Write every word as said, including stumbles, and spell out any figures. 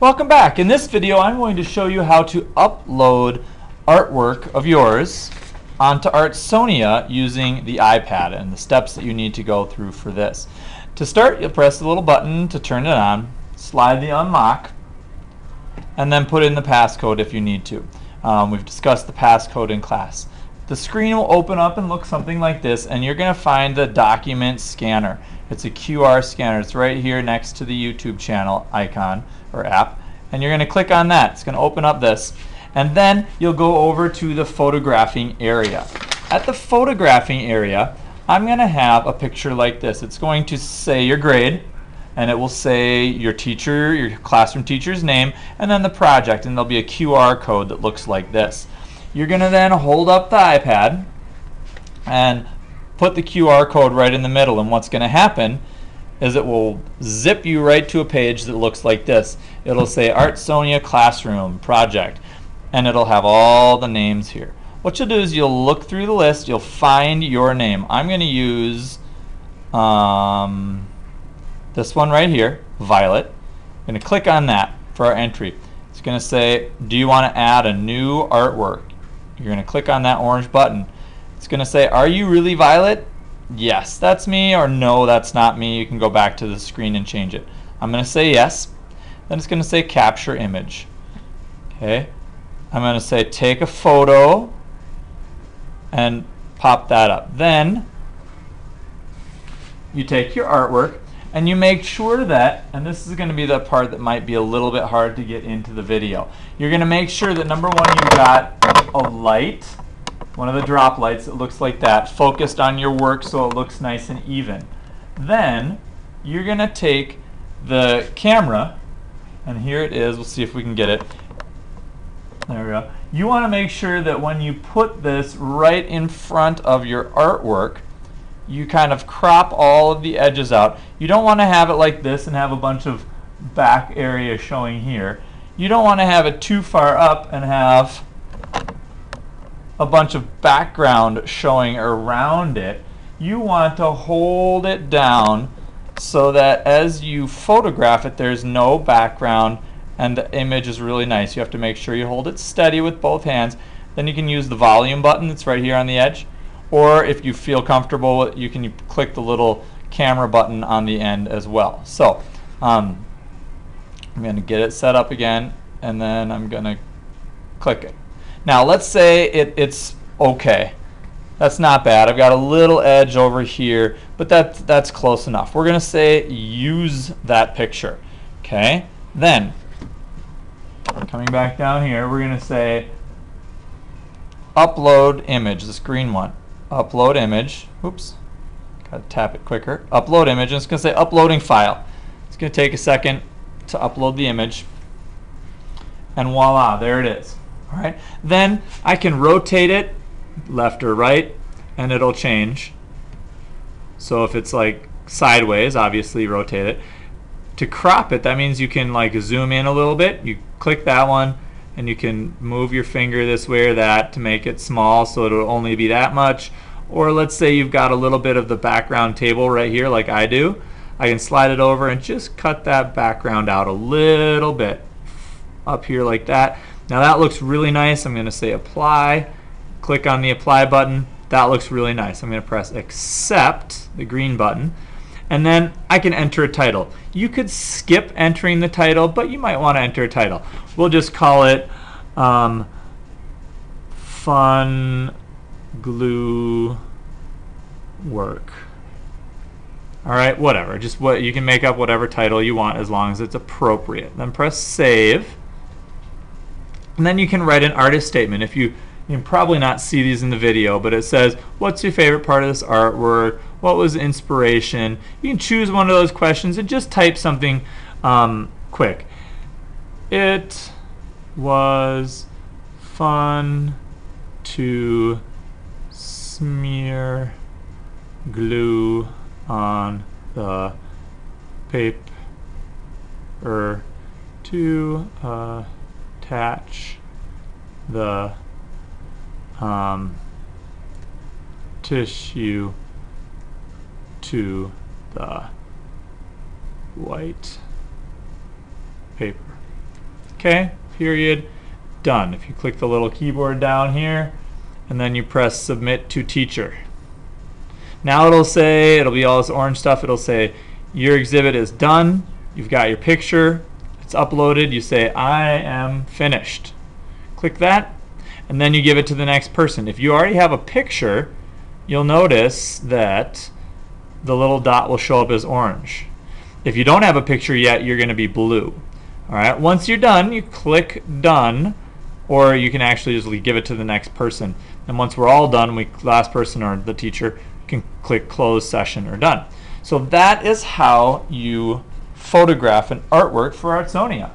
Welcome back. In this video I'm going to show you how to upload artwork of yours onto Artsonia using the iPad and the steps that you need to go through for this. To start, you'll press the little button to turn it on, slide the unlock, and then put in the passcode if you need to. Um, we've discussed the passcode in class. The screen will open up and look something like this, and you're going to find the document scanner. It's a Q R scanner. It's right here next to the YouTube channel icon or app, and you're going to click on that. It's going to open up this, and then you'll go over to the photographing area. At the photographing area, I'm going to have a picture like this. It's going to say your grade, and it will say your teacher, your classroom teacher's name, and then the project, and there'll be a Q R code that looks like this. You're going to then hold up the iPad and put the Q R code right in the middle, and what's going to happen is it will zip you right to a page that looks like this. It'll say Artsonia Classroom Project, and it'll have all the names here. What you'll do is you'll look through the list, you'll find your name. I'm going to use um, this one right here, Violet. I'm going to click on that for our entry. It's going to say, do you want to add a new artwork? You're going to click on that orange button. It's going to say, are you really Violet? Yes, that's me, or no, that's not me. You can go back to the screen and change it. I'm going to say yes. Then it's going to say capture image. Okay. I'm going to say take a photo and pop that up. Then you take your artwork and you make sure that, and this is going to be the part that might be a little bit hard to get into the video, you're going to make sure that number one, you've got a light, one of the drop lights that looks like that, focused on your work so it looks nice and even. Then you're going to take the camera, and here it is, we'll see if we can get it. There we go. You want to make sure that when you put this right in front of your artwork, you kind of crop all of the edges out. You don't want to have it like this and have a bunch of back area showing here. You don't want to have it too far up and have a bunch of background showing around it. You want to hold it down so that as you photograph it, there's no background and the image is really nice. You have to make sure you hold it steady with both hands. Then you can use the volume button that's right here on the edge, or if you feel comfortable, you can click the little camera button on the end as well. So um, I'm going to get it set up again, and then I'm going to click it. Now let's say it, it's okay. That's not bad. I've got a little edge over here, but that, that's close enough. We're going to say use that picture. Okay. Then coming back down here, we're going to say upload image, this green one. Upload image. Oops. Got to tap it quicker. Upload image. And it's going to say uploading file. It's going to take a second to upload the image. And voila, there it is. All right. Then I can rotate it left or right, and it'll change. So if it's like sideways, obviously rotate it. To crop it, that means you can like zoom in a little bit. You click that one and you can move your finger this way or that to make it small so it'll only be that much. Or let's say you've got a little bit of the background table right here like I do. I can slide it over and just cut that background out a little bit up here like that. Now that looks really nice. I'm going to say apply. Click on the apply button. That looks really nice. I'm going to press accept, the green button. And then I can enter a title. You could skip entering the title, but you might want to enter a title. We'll just call it um, Fun Glue Work. All right, whatever. Just what you can make up whatever title you want as long as it's appropriate. Then press save. And then you can write an artist statement. If you You can probably not see these in the video, but it says, what's your favorite part of this artwork? What was the inspiration? You can choose one of those questions and just type something um, quick. It was fun to smear glue on the paper to uh, attach the Um, tissue to the white paper. okay, period, done. If you click the little keyboard down here and then you press submit to teacher. Now it'll say, it'll be all this orange stuff, it'll say your exhibit is done, you've got your picture, it's uploaded, you say I am finished. Click that and then you give it to the next person. If you already have a picture, you'll notice that the little dot will show up as orange. If you don't have a picture yet, you're gonna be blue. All right, once you're done, you click done, or you can actually just give it to the next person. And once we're all done, we, last person or the teacher, can click close session or done. So that is how you photograph an artwork for Artsonia.